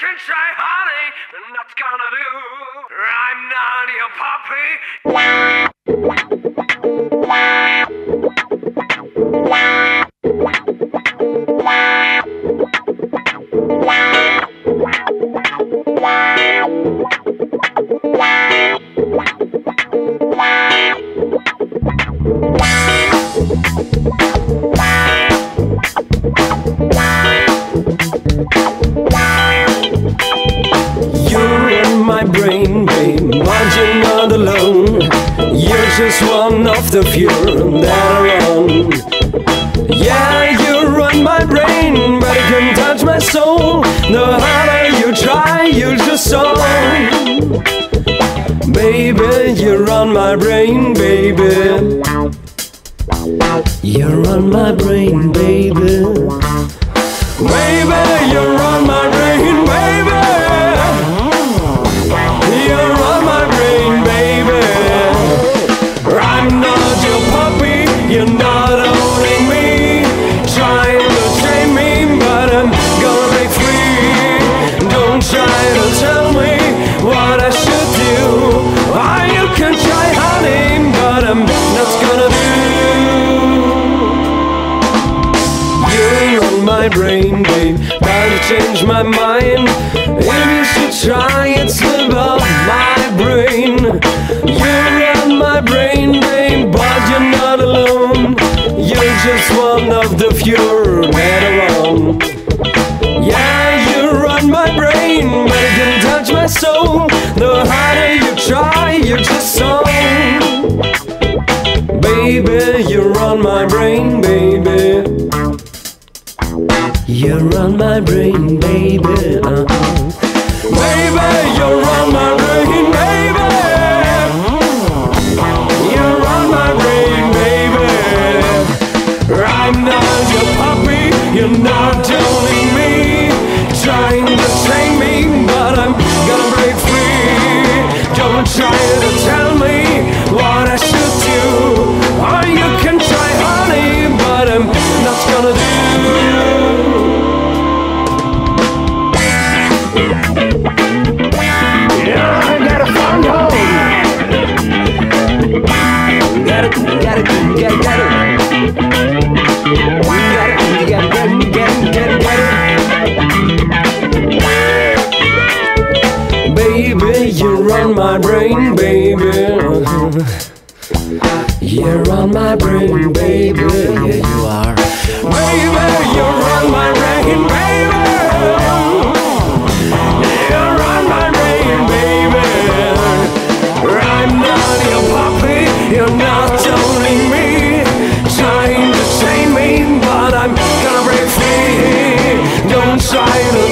can try, honey, but that's gonna do. I'm not your puppy. Just one of the few that are wrong. Yeah, you run my brain, but you can touch my soul. The harder you try, you just soul. Baby, you run my brain, baby. You run my brain, baby. Baby, you run my brain, baby. Brain, babe, try to change my mind. If you should try, it's above my brain. You're on my brain, babe, but you're not alone. You're just one of the few that are wrong. Yeah, you run my brain, but you can touch my soul. The harder you try, you're just so. Baby, you run my brain, baby. You run my brain, baby. Baby, you run my brain, baby. You run my brain, baby. I'm not your puppy, you're not telling me. Trying to train me, but I'm gonna break free. Don't try to tell me what I should do. Or you can try, honey, but I'm not gonna do. Baby, you run my brain, baby. You run my brain, baby. Yeah, you are. Baby, you run my brain, baby. You run my brain, baby. I'm not your puppy, you're not owning me. Trying to shame me, but I'm gonna break free. Don't try to